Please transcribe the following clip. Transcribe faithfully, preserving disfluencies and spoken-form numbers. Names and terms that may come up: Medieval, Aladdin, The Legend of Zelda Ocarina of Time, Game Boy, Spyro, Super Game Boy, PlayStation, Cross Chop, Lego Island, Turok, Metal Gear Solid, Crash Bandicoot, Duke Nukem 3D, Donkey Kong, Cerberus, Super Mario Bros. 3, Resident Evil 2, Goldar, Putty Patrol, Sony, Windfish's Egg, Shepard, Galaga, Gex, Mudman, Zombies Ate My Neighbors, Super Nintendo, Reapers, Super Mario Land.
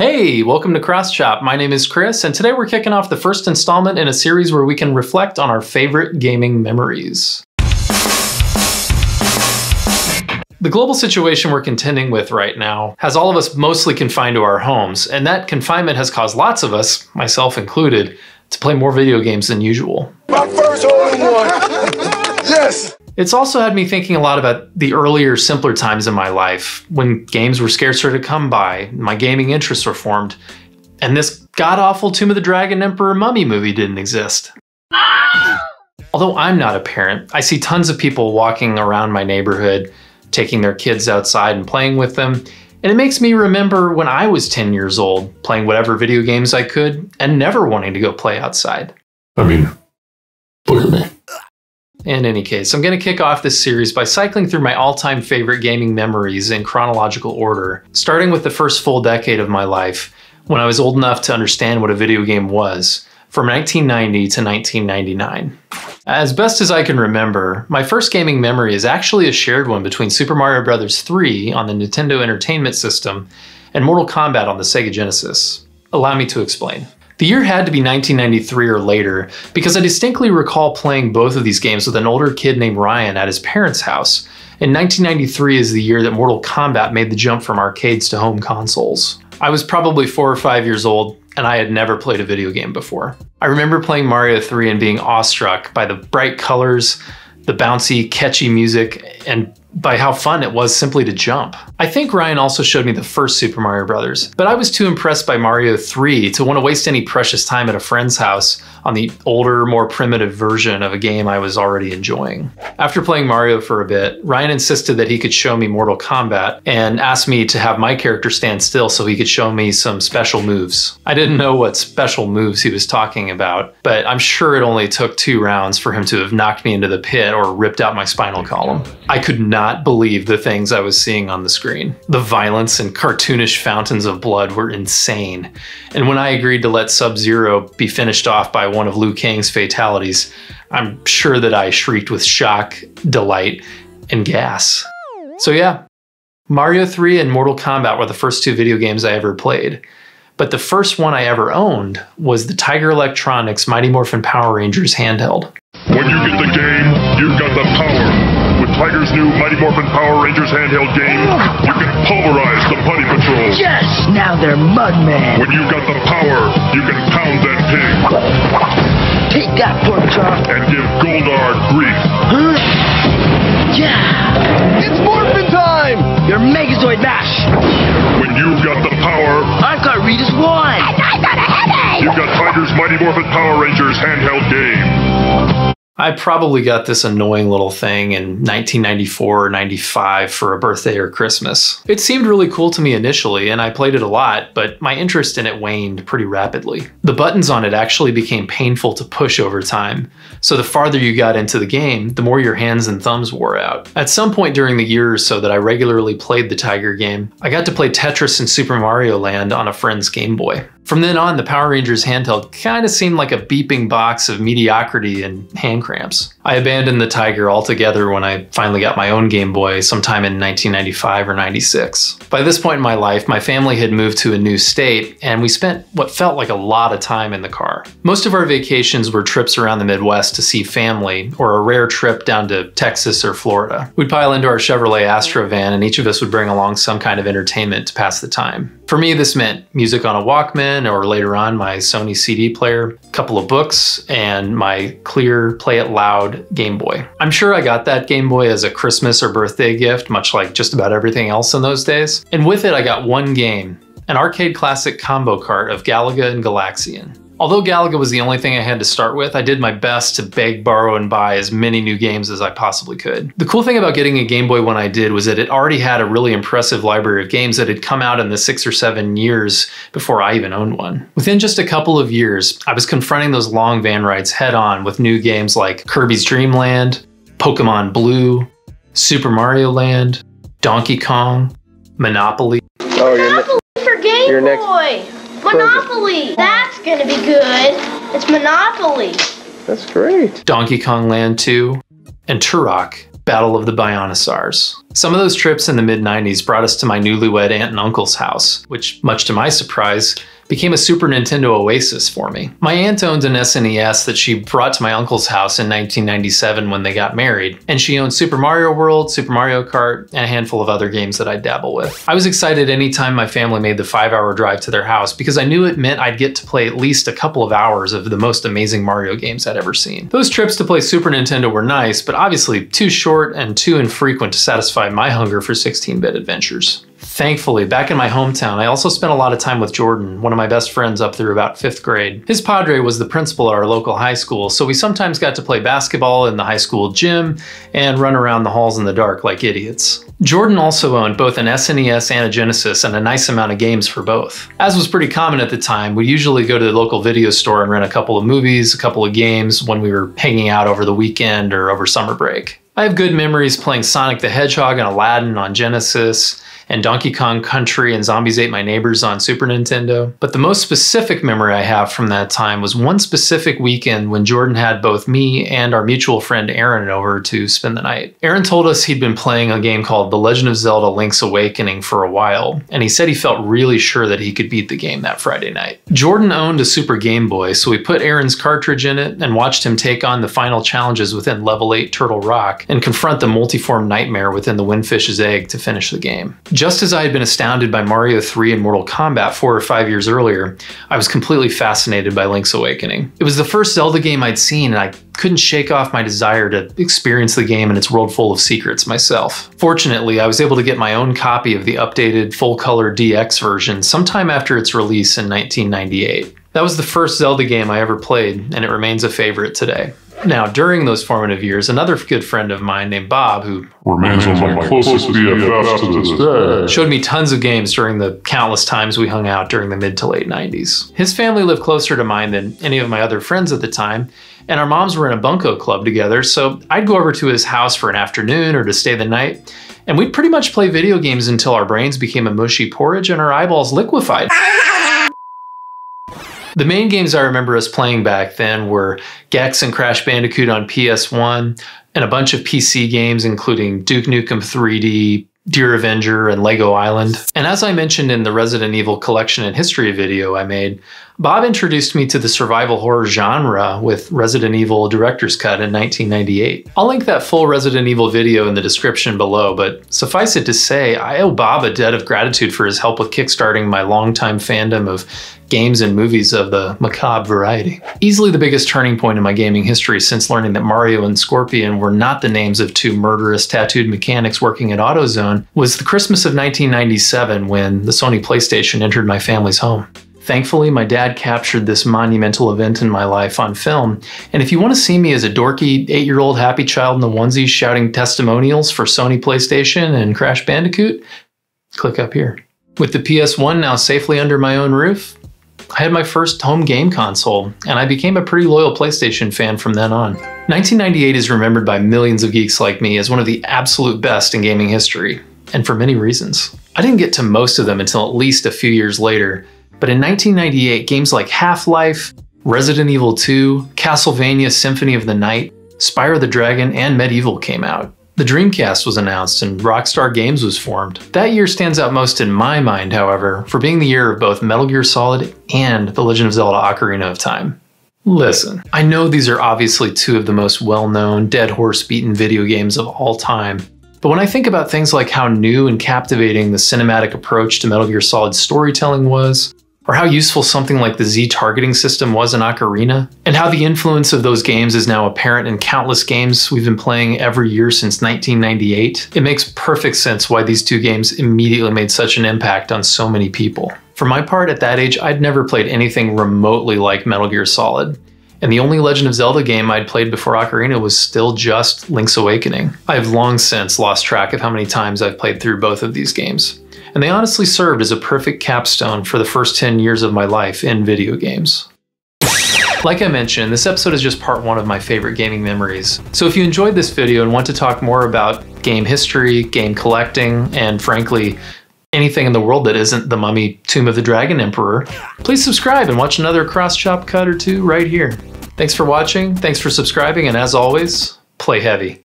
Hey, welcome to Cross Chop. My name is Chris, and today we're kicking off the first installment in a series where we can reflect on our favorite gaming memories. The global situation we're contending with right now has all of us mostly confined to our homes, and that confinement has caused lots of us, myself included, to play more video games than usual. My first one! Yes! It's also had me thinking a lot about the earlier, simpler times in my life, when games were scarcer to come by, my gaming interests were formed, and this god-awful Tomb of the Dragon Emperor mummy movie didn't exist. Ah! Although I'm not a parent, I see tons of people walking around my neighborhood, taking their kids outside and playing with them, and it makes me remember when I was ten years old, playing whatever video games I could, and never wanting to go play outside. I mean, look at me. In any case, I'm going to kick off this series by cycling through my all-time favorite gaming memories in chronological order, starting with the first full decade of my life, when I was old enough to understand what a video game was, from nineteen ninety to nineteen ninety-nine. As best as I can remember, my first gaming memory is actually a shared one between Super Mario Bros. three on the Nintendo Entertainment System and Mortal Kombat on the Sega Genesis. Allow me to explain. The year had to be nineteen ninety-three or later, because I distinctly recall playing both of these games with an older kid named Ryan at his parents' house, and nineteen ninety-three is the year that Mortal Kombat made the jump from arcades to home consoles. I was probably four or five years old, and I had never played a video game before. I remember playing Mario three and being awestruck by the bright colors, the bouncy, catchy music, and by how fun it was simply to jump. I think Ryan also showed me the first Super Mario Brothers, but I was too impressed by Mario three to want to waste any precious time at a friend's house on the older, more primitive version of a game I was already enjoying. After playing Mario for a bit, Ryan insisted that he could show me Mortal Kombat and asked me to have my character stand still so he could show me some special moves. I didn't know what special moves he was talking about, but I'm sure it only took two rounds for him to have knocked me into the pit or ripped out my spinal column. I could not Not believe the things I was seeing on the screen. The violence and cartoonish fountains of blood were insane, and when I agreed to let Sub-Zero be finished off by one of Liu Kang's fatalities, I'm sure that I shrieked with shock, delight, and gas. So yeah, Mario three and Mortal Kombat were the first two video games I ever played, but the first one I ever owned was the Tiger Electronics Mighty Morphin Power Rangers handheld. When you get the game, you've got the power. Tiger's new Mighty Morphin Power Rangers handheld game, you can pulverize the Putty Patrol. Yes! Now they're Mudman. When you've got the power, you can pound that pig. Take that, pork chop. And give Goldar grief. Huh? Yeah! It's Morphin time! Your Megazoid mash! When you've got the power... I've got Rita's wine! And I've got a headache! You've got Tiger's Mighty Morphin Power Rangers handheld game. I probably got this annoying little thing in nineteen ninety-four or ninety-five for a birthday or Christmas. It seemed really cool to me initially, and I played it a lot, but my interest in it waned pretty rapidly. The buttons on it actually became painful to push over time, so the farther you got into the game, the more your hands and thumbs wore out. At some point during the year or so that I regularly played the Tiger game, I got to play Tetris and Super Mario Land on a friend's Game Boy. From then on, the Power Rangers handheld kind of seemed like a beeping box of mediocrity and hand cramps. I abandoned the Tiger altogether when I finally got my own Game Boy sometime in nineteen ninety-five or ninety-six. By this point in my life, my family had moved to a new state, and we spent what felt like a lot of time in the car. Most of our vacations were trips around the Midwest to see family, or a rare trip down to Texas or Florida. We'd pile into our Chevrolet Astro van, and each of us would bring along some kind of entertainment to pass the time. For me, this meant music on a Walkman, or later on my Sony C D player, a couple of books, and my clear, play it loud Game Boy. I'm sure I got that Game Boy as a Christmas or birthday gift, much like just about everything else in those days. And with it, I got one game, an arcade classic combo cart of Galaga and Galaxian. Although Galaga was the only thing I had to start with, I did my best to beg, borrow, and buy as many new games as I possibly could. The cool thing about getting a Game Boy when I did was that it already had a really impressive library of games that had come out in the six or seven years before I even owned one. Within just a couple of years, I was confronting those long van rides head-on with new games like Kirby's Dreamland, Pokemon Blue, Super Mario Land, Donkey Kong, Monopoly. Oh, Monopoly for Game Boy! Monopoly! That's gonna be good. It's Monopoly. That's great. Donkey Kong Land two and Turok, Battle of the Bionosaurs. Some of those trips in the mid nineties brought us to my newlywed aunt and uncle's house, which, much to my surprise, became a Super Nintendo oasis for me. My aunt owned an S N E S that she brought to my uncle's house in nineteen ninety-seven when they got married, and she owned Super Mario World, Super Mario Kart, and a handful of other games that I dabble with. I was excited anytime my family made the five hour drive to their house because I knew it meant I'd get to play at least a couple of hours of the most amazing Mario games I'd ever seen. Those trips to play Super Nintendo were nice, but obviously too short and too infrequent to satisfy my hunger for sixteen bit adventures. Thankfully, back in my hometown, I also spent a lot of time with Jordan, one of my best friends up through about fifth grade. His padre was the principal at our local high school, so we sometimes got to play basketball in the high school gym and run around the halls in the dark like idiots. Jordan also owned both an S N E S and a Genesis, and a nice amount of games for both. As was pretty common at the time, we usually go to the local video store and rent a couple of movies, a couple of games when we were hanging out over the weekend or over summer break. I have good memories playing Sonic the Hedgehog and Aladdin on Genesis, and Donkey Kong Country and Zombies Ate My Neighbors on Super Nintendo. But the most specific memory I have from that time was one specific weekend when Jordan had both me and our mutual friend Aaron over to spend the night. Aaron told us he'd been playing a game called The Legend of Zelda: Link's Awakening for a while, and he said he felt really sure that he could beat the game that Friday night. Jordan owned a Super Game Boy, so we put Aaron's cartridge in it and watched him take on the final challenges within level eight Turtle Rock and confront the multiform nightmare within the Windfish's egg to finish the game. Just as I had been astounded by Mario three and Mortal Kombat four or five years earlier, I was completely fascinated by Link's Awakening. It was the first Zelda game I'd seen, and I couldn't shake off my desire to experience the game and its world full of secrets myself. Fortunately, I was able to get my own copy of the updated full-color D X version sometime after its release in nineteen ninety-eight. That was the first Zelda game I ever played, and it remains a favorite today. Now, during those formative years, another good friend of mine named Bob, who remains one of my closest B F Fs to this day, showed me tons of games during the countless times we hung out during the mid to late nineties. His family lived closer to mine than any of my other friends at the time, and our moms were in a bunco club together, so I'd go over to his house for an afternoon or to stay the night, and we'd pretty much play video games until our brains became a mushy porridge and our eyeballs liquefied. The main games I remember us playing back then were Gex and Crash Bandicoot on P S one, and a bunch of P C games including Duke Nukem three D, Dear Avenger, and Lego Island. And as I mentioned in the Resident Evil collection and history video I made, Bob introduced me to the survival horror genre with Resident Evil Director's Cut in nineteen ninety-eight. I'll link that full Resident Evil video in the description below, but suffice it to say, I owe Bob a debt of gratitude for his help with kickstarting my longtime fandom of games and movies of the macabre variety. Easily the biggest turning point in my gaming history since learning that Mario and Scorpion were not the names of two murderous tattooed mechanics working at AutoZone was the Christmas of nineteen ninety-seven when the Sony PlayStation entered my family's home. Thankfully, my dad captured this monumental event in my life on film, and if you want to see me as a dorky eight year old happy child in the onesie shouting testimonials for Sony PlayStation and Crash Bandicoot, click up here. With the P S one now safely under my own roof, I had my first home game console, and I became a pretty loyal PlayStation fan from then on. nineteen ninety-eight is remembered by millions of geeks like me as one of the absolute best in gaming history, and for many reasons. I didn't get to most of them until at least a few years later, but in nineteen ninety-eight, games like Half-Life, Resident Evil two, Castlevania Symphony of the Night, Spyro the Dragon, and Medieval came out. The Dreamcast was announced and Rockstar Games was formed. That year stands out most in my mind, however, for being the year of both Metal Gear Solid and The Legend of Zelda: Ocarina of Time. Listen, I know these are obviously two of the most well-known, dead horse beaten video games of all time, but when I think about things like how new and captivating the cinematic approach to Metal Gear Solid's storytelling was, or how useful something like the Z targeting system was in Ocarina, and how the influence of those games is now apparent in countless games we've been playing every year since nineteen ninety-eight, it makes perfect sense why these two games immediately made such an impact on so many people. For my part, at that age, I'd never played anything remotely like Metal Gear Solid, and the only Legend of Zelda game I'd played before Ocarina was still just Link's Awakening. I've long since lost track of how many times I've played through both of these games, and they honestly served as a perfect capstone for the first ten years of my life in video games. Like I mentioned, this episode is just part one of my favorite gaming memories. So if you enjoyed this video and want to talk more about game history, game collecting, and frankly, anything in the world that isn't The Mummy, Tomb of the Dragon Emperor, please subscribe and watch another Cross Chop cut or two right here. Thanks for watching, thanks for subscribing, and as always, play heavy.